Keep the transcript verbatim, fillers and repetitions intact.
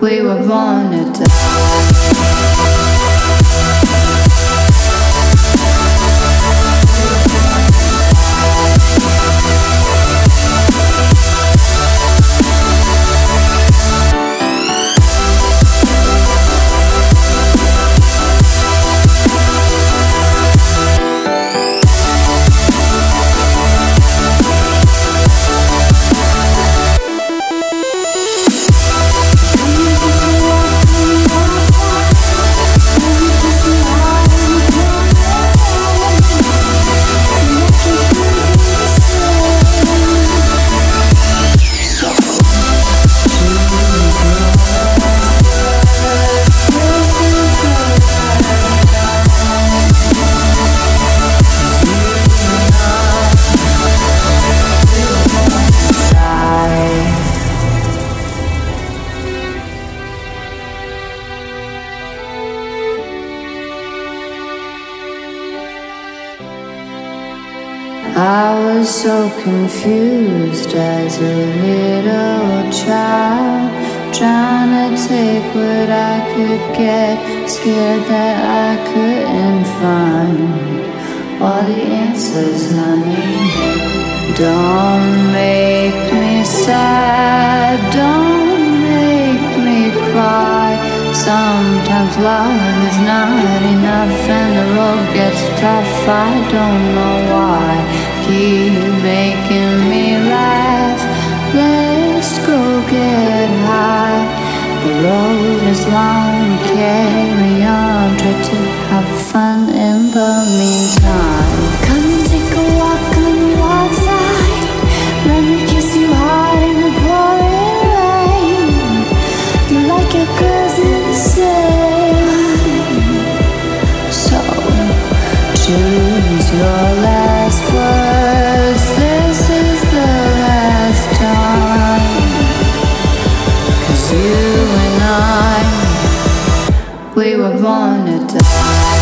we were born to die. I was so confused as a little child, trying to take what I could get, scared that I couldn't find all the answers, honey. Don't make me sad, don't make me cry. Sometimes love is not enough and the road gets tough, I don't know why. Keep making me laugh, let's go get high. The road is long, we carry on, try to have fun in the meantime. Come and take a walk on the wild side, let me kiss you hard in the pouring rain. You like your girls in the same, so choose your last word. We were born to die.